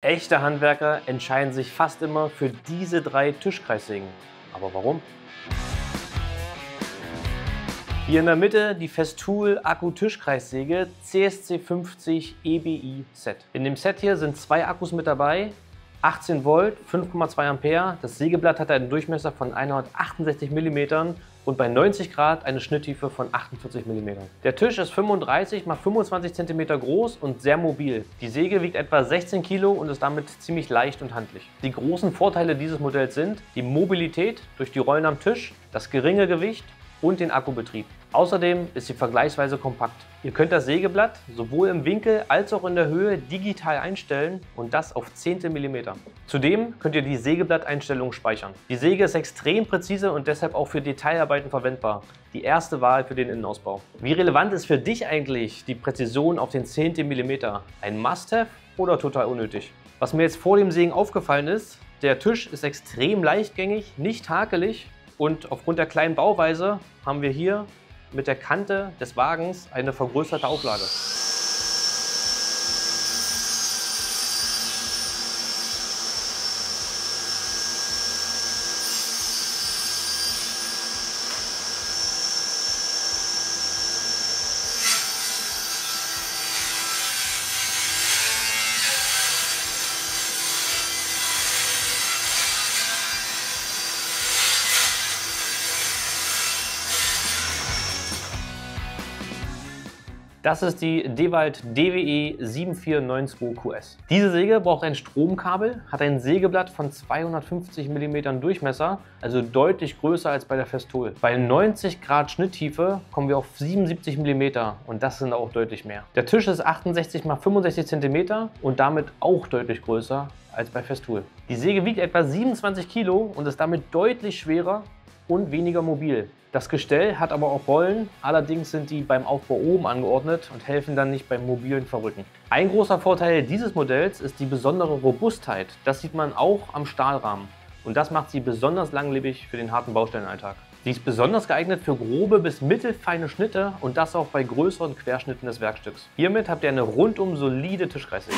Echte Handwerker entscheiden sich fast immer für diese drei Tischkreissägen. Aber warum? Hier in der Mitte die Festool Akku-Tischkreissäge CSC 50 EBI-Set. In dem Set hier sind zwei Akkus mit dabei, 18 Volt, 5,2 Ampere. Das Sägeblatt hat einen Durchmesser von 168 mm und bei 90 Grad eine Schnitttiefe von 48 mm. Der Tisch ist 35 x 25 cm groß und sehr mobil. Die Säge wiegt etwa 16 Kilo und ist damit ziemlich leicht und handlich. Die großen Vorteile dieses Modells sind die Mobilität durch die Rollen am Tisch, das geringe Gewicht und den Akkubetrieb. Außerdem ist sie vergleichsweise kompakt. Ihr könnt das Sägeblatt sowohl im Winkel als auch in der Höhe digital einstellen und das auf 0,1 mm. Zudem könnt ihr die Sägeblatteinstellung speichern. Die Säge ist extrem präzise und deshalb auch für Detailarbeiten verwendbar. Die erste Wahl für den Innenausbau. Wie relevant ist für dich eigentlich die Präzision auf den 0,1 mm? Ein Must-Have oder total unnötig? Was mir jetzt vor dem Sägen aufgefallen ist, der Tisch ist extrem leichtgängig, nicht hakelig. Und aufgrund der kleinen Bauweise haben wir hier mit der Kante des Wagens eine vergrößerte Auflage. Das ist die DEWALT DWE 7492QS. Diese Säge braucht ein Stromkabel, hat ein Sägeblatt von 250 mm Durchmesser, also deutlich größer als bei der Festool. Bei 90 Grad Schnitttiefe kommen wir auf 77 mm und das sind auch deutlich mehr. Der Tisch ist 68 x 65 cm und damit auch deutlich größer als bei Festool. Die Säge wiegt etwa 27 Kilo und ist damit deutlich schwerer und weniger mobil. Das Gestell hat aber auch Rollen, allerdings sind die beim Aufbau oben angeordnet und helfen dann nicht beim mobilen Verrücken. Ein großer Vorteil dieses Modells ist die besondere Robustheit. Das sieht man auch am Stahlrahmen und das macht sie besonders langlebig für den harten Baustellenalltag. Sie ist besonders geeignet für grobe bis mittelfeine Schnitte und das auch bei größeren Querschnitten des Werkstücks. Hiermit habt ihr eine rundum solide Tischkreissäge.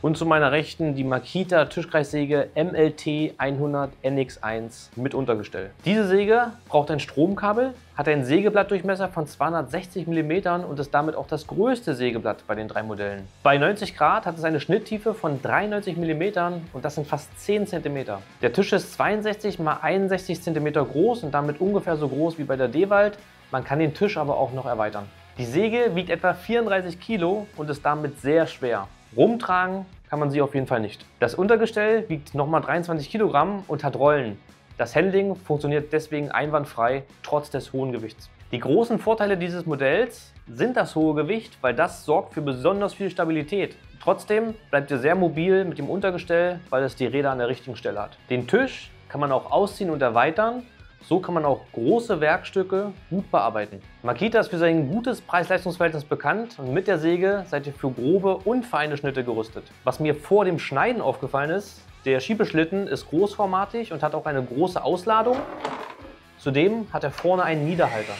Und zu meiner Rechten die Makita Tischkreissäge MLT100NX1 mit Untergestell. Diese Säge braucht ein Stromkabel, hat einen Sägeblattdurchmesser von 260 mm und ist damit auch das größte Sägeblatt bei den drei Modellen. Bei 90 Grad hat es eine Schnitttiefe von 93 mm und das sind fast 10 cm. Der Tisch ist 62 x 61 cm groß und damit ungefähr so groß wie bei der DEWALT. Man kann den Tisch aber auch noch erweitern. Die Säge wiegt etwa 34 Kilo und ist damit sehr schwer. Rumtragen kann man sie auf jeden Fall nicht. Das Untergestell wiegt nochmal 23 Kilogramm und hat Rollen. Das Handling funktioniert deswegen einwandfrei, trotz des hohen Gewichts. Die großen Vorteile dieses Modells sind das hohe Gewicht, weil das sorgt für besonders viel Stabilität. Trotzdem bleibt ihr sehr mobil mit dem Untergestell, weil es die Räder an der richtigen Stelle hat. Den Tisch kann man auch ausziehen und erweitern. So kann man auch große Werkstücke gut bearbeiten. Makita ist für sein gutes Preis-Leistungs-Verhältnis bekannt und mit der Säge seid ihr für grobe und feine Schnitte gerüstet. Was mir vor dem Schneiden aufgefallen ist, der Schiebeschlitten ist großformatig und hat auch eine große Ausladung. Zudem hat er vorne einen Niederhalter.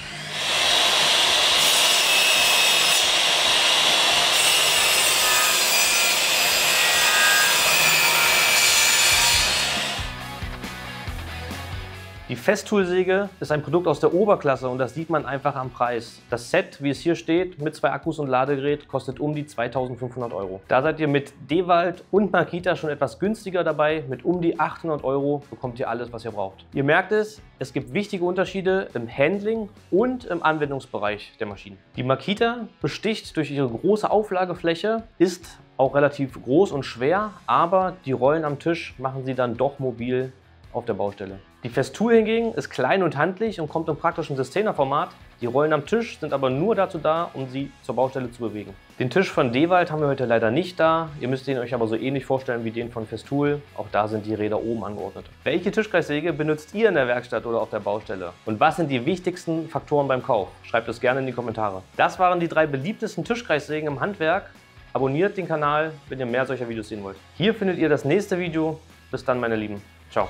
Die Festool-Säge ist ein Produkt aus der Oberklasse und das sieht man einfach am Preis. Das Set, wie es hier steht, mit zwei Akkus und Ladegerät kostet um die 2.500 Euro. Da seid ihr mit DEWALT und Makita schon etwas günstiger dabei. Mit um die 800 Euro bekommt ihr alles, was ihr braucht. Ihr merkt es, es gibt wichtige Unterschiede im Handling und im Anwendungsbereich der Maschinen. Die Makita besticht durch ihre große Auflagefläche, ist auch relativ groß und schwer, aber die Rollen am Tisch machen sie dann doch mobil auf der Baustelle. Die Festool hingegen ist klein und handlich und kommt im praktischen 10er-Format. Die Rollen am Tisch sind aber nur dazu da, um sie zur Baustelle zu bewegen. Den Tisch von DEWALT haben wir heute leider nicht da. Ihr müsst ihn euch aber so ähnlich vorstellen wie den von Festool. Auch da sind die Räder oben angeordnet. Welche Tischkreissäge benutzt ihr in der Werkstatt oder auf der Baustelle? Und was sind die wichtigsten Faktoren beim Kauf? Schreibt es gerne in die Kommentare. Das waren die 3 beliebtesten Tischkreissägen im Handwerk. Abonniert den Kanal, wenn ihr mehr solcher Videos sehen wollt. Hier findet ihr das nächste Video. Bis dann, meine Lieben. Ciao.